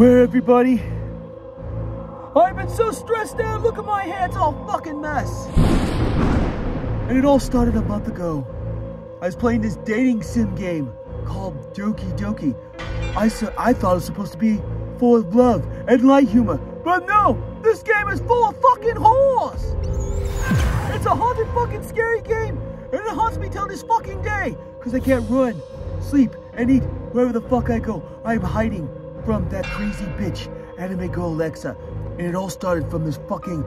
Where everybody? I've been so stressed out, look at my hair, it's all fucking mess. And it all started a month ago. I was playing this dating sim game called Doki Doki. I thought it was supposed to be full of love and light humor, but no, this game is full of fucking whores. It's a haunted fucking scary game, and it haunts me till this fucking day, because I can't run, sleep, and eat wherever the fuck I go. I'm hiding from that crazy bitch, anime girl Alexa, and it all started from this fucking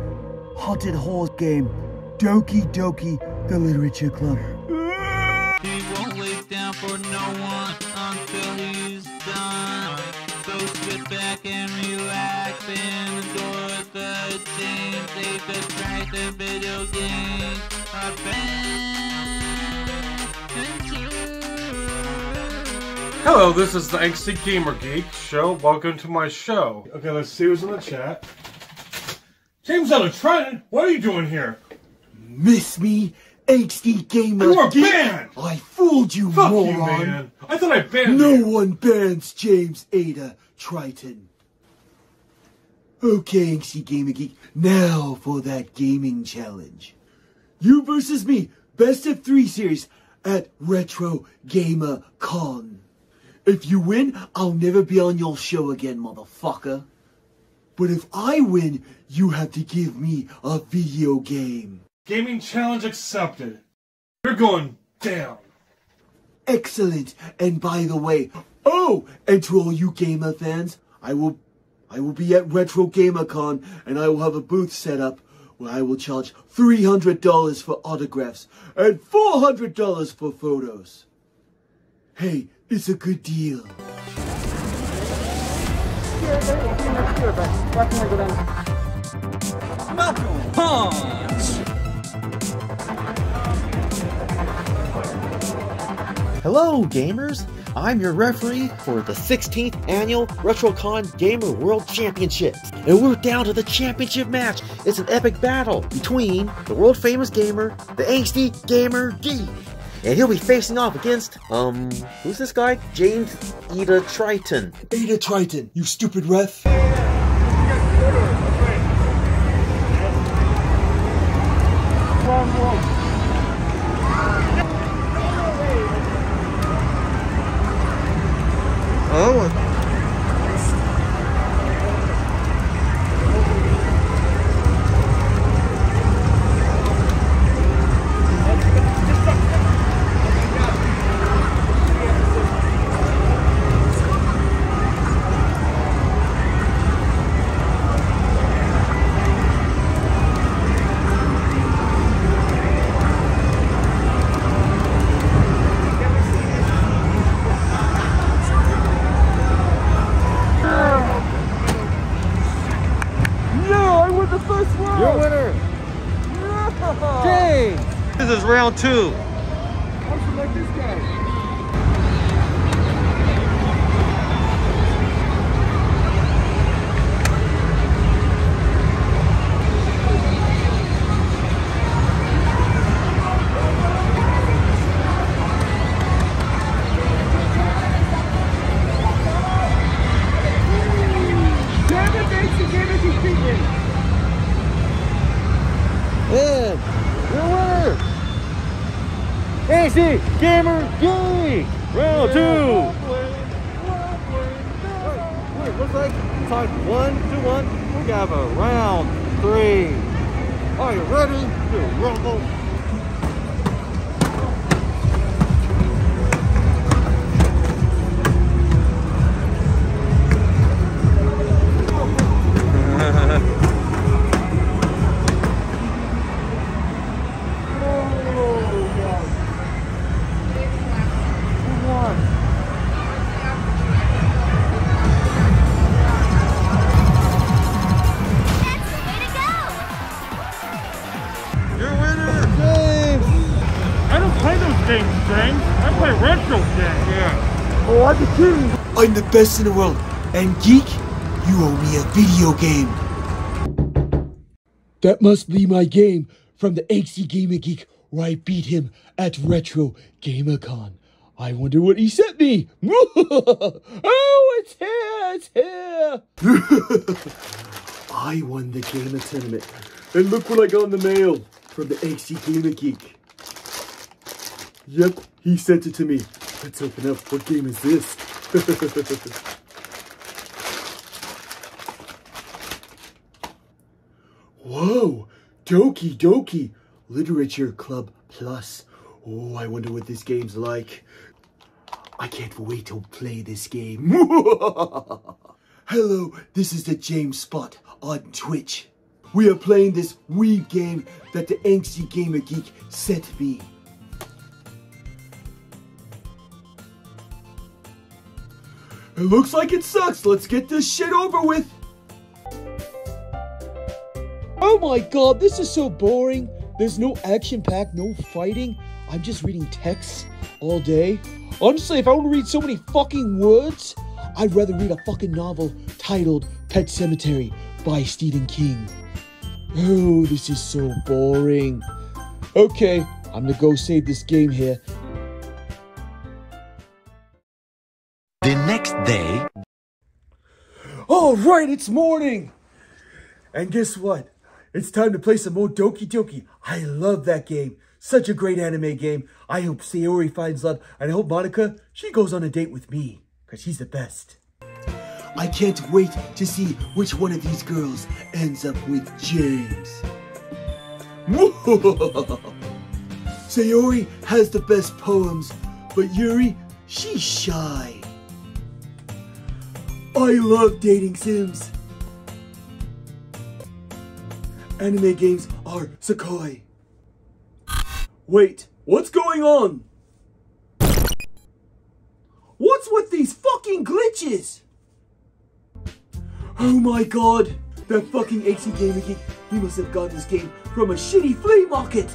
haunted whores game, Doki Doki, the Literature Club. He won't lay down for no one until he's done. So sit back and relax and enjoy the James Etatriton video game adventure. Hello, this is the Angsty Gamer Geek show. Welcome to my show. Okay, let's see who's in the chat. James Etatriton, what are you doing here? Miss me? Angsty Gamer Geek. You are banned! I fooled you, fuck moron. Fuck you, man. I thought I banned you. No one bans James Etatriton. Okay, Angsty Gamer Geek, now for that gaming challenge. You versus me, best of 3 series at Retro Gamer Con. If you win, I'll never be on your show again, motherfucker. But if I win, you have to give me a video game. Gaming challenge accepted. You're going down. Excellent. And by the way, oh, and to all you gamer fans, I will be at Retro Gamer Con, and I will have a booth set up where I will charge $300 for autographs and $400 for photos. Hey, it's a good deal. Knuckle punch. Hello, gamers! I'm your referee for the 16th Annual RetroCon Gamer World Championships, and we're down to the championship match. It's an epic battle between the world-famous gamer, the Angsty Gamer Geek, and he'll be facing off against, who's this guy? James Etatriton. Etatriton, you stupid ref. Round 2. I should like this guy. Damn it, thanks to David to beat me. Yeah, you're a winner. Angsty Gamer Geek! Round 2! Wait, looks like it's like 1-2-1. We have a round 3. Are you ready to rumble? I'm the best in the world, and Geek, you owe me a video game. That must be my game from the Angsty Gamer Geek, where I beat him at Retro Gamer Con. I wonder what he sent me. Oh, it's here, it's here. I won the gamer tournament. And look what I got in the mail from the Angsty Gamer Geek. Yep, he sent it to me. Let's open up. What game is this? Whoa! Doki Doki Literature Club Plus. Oh, I wonder what this game's like. I can't wait to play this game. Hello, this is the James Spot on Twitch. We are playing this Wii game that the Angsty Gamer Geek sent me. It looks like it sucks. Let's get this shit over with. Oh my god, this is so boring. There's no action-packed, no fighting. I'm just reading texts all day. Honestly, if I want to read so many fucking words, I'd rather read a fucking novel titled Pet Cemetery by Stephen King. Oh, this is so boring. Okay, I'm gonna go save this game here. The next day. All right, it's morning. And guess what? It's time to play some more Doki Doki. I love that game. Such a great anime game. I hope Sayori finds love. And I hope Monika, she goes on a date with me. Because she's the best. I can't wait to see which one of these girls ends up with James. Sayori has the best poems. But Yuri, she's shy. I love dating sims. Anime games are Sekai. Wait, what's going on? What's with these fucking glitches? Oh my god, that fucking Angsty Gamer Geek, he must have got this game from a shitty flea market.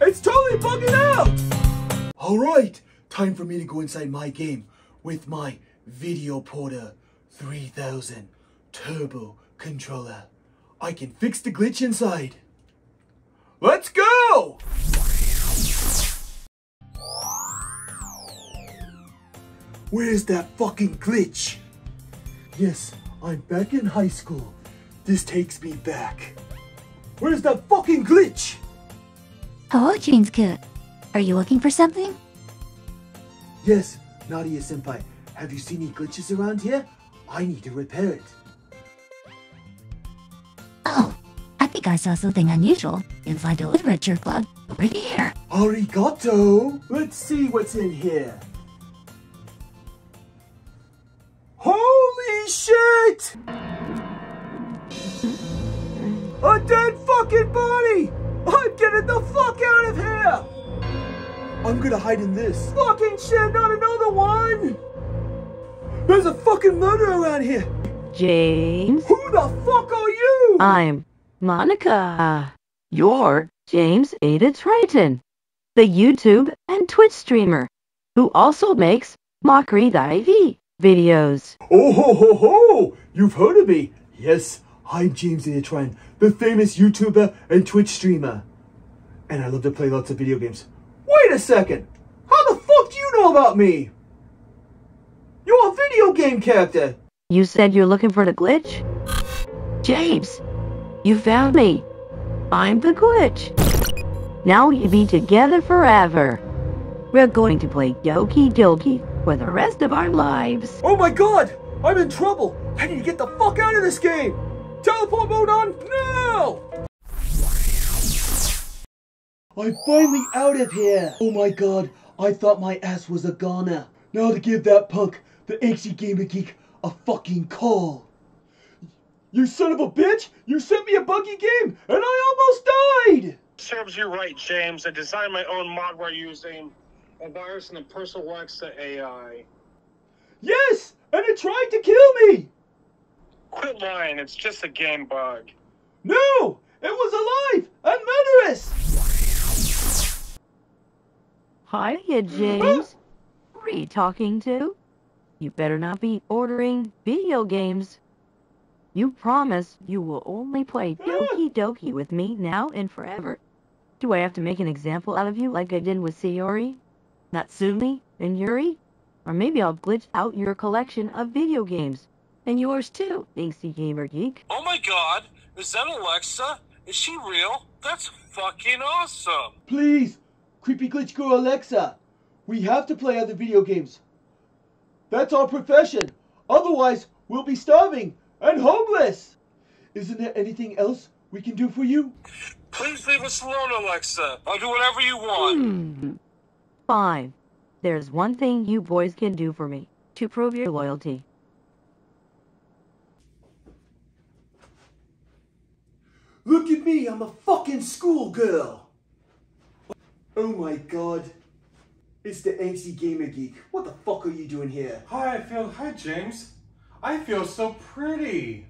It's totally bugging out! Alright, time for me to go inside my game with my Video Porter 3000 Turbo Controller. I can fix the glitch inside. Let's go! Where's that fucking glitch? Yes, I'm back in high school. This takes me back. Where's that fucking glitch? Hello, James-kun. Are you looking for something? Yes, Nadia-senpai. Have you seen any glitches around here? I need to repair it. I saw something unusual inside the literature club over here. Arigato! Let's see what's in here. Holy shit! A dead fucking body! I'm getting the fuck out of here! I'm gonna hide in this. Fucking shit, not another one! There's a fucking murder around here! James? Who the fuck are you? I'm Monika. You're James Etatriton, the YouTube and Twitch streamer, who also makes mockery dive videos. Oh ho ho ho! You've heard of me! Yes, I'm James Etatriton, the famous YouTuber and Twitch streamer. And I love to play lots of video games. Wait a second! How the fuck do you know about me? You're a video game character! You said you're looking for the glitch? James! You found me. I'm the glitch. Now we'll be together forever. We're going to play Doki Doki for the rest of our lives. Oh my god! I'm in trouble! I need to get the fuck out of this game! Teleport mode on now! I'm finally out of here! Oh my god, I thought my ass was a goner. Now to give that punk, the Angsty Gamer Geek, a fucking call. You son of a bitch! You sent me a buggy game, and I almost died! Serves you right, James. I designed my own modware using a virus and a personal Alexa AI. Yes! And it tried to kill me! Quit lying. It's just a game bug. No! It was alive and murderous! Hiya, James. Huh? Who are you talking to? You better not be ordering video games. You promise you will only play Doki Doki with me now and forever. Do I have to make an example out of you like I did with Sayori, Natsuki, and Yuri? Or maybe I'll glitch out your collection of video games. And yours too, Angsty Gamer Geek. Oh my god, is that Alexa? Is she real? That's fucking awesome! Please, creepy glitch girl Alexa, we have to play other video games. That's our profession. Otherwise, we'll be starving and homeless. Isn't there anything else we can do for you? Please leave us alone, Alexa. I'll do whatever you want. Fine. There's one thing you boys can do for me to prove your loyalty. Look at me, I'm a fucking schoolgirl! Oh my god. It's the Angsty Gamer Geek. What the fuck are you doing here? Hi James. I feel so pretty.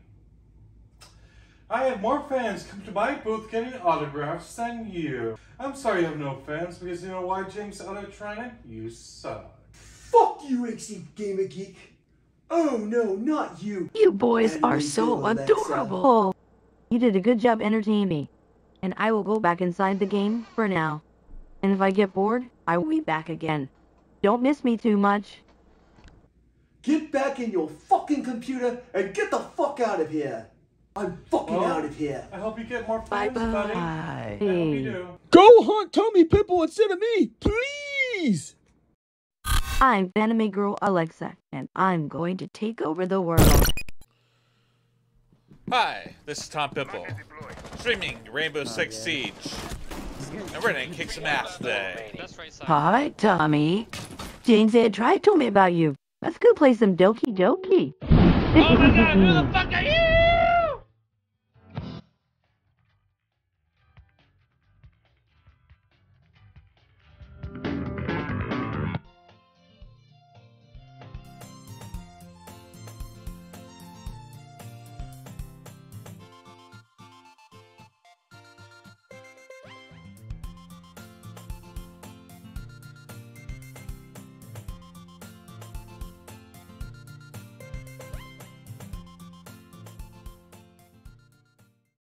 I have more fans come to my booth getting autographs than you. I'm sorry you have no fans because you know why, James Etatriton? You suck. Fuck you, Angsty Gamer Geek. Oh no, not you. You boys are so adorable. You did a good job entertaining me, and I will go back inside the game for now. And if I get bored, I will be back again. Don't miss me too much. Get back in your fucking computer and get the fuck out of here. I'm fucking out of here. I hope you get more friends, buddy. I hope you do. Go haunt Tommy Pimple instead of me, please! I'm anime girl Alexa, and I'm going to take over the world. Hi, this is Tom Pimple, streaming Rainbow Six Siege, and we're gonna kick some ass today. Hi, Tommy. James Ed tried told me about you. Let's go play some Doki Doki. Oh my god, who the fuck are you?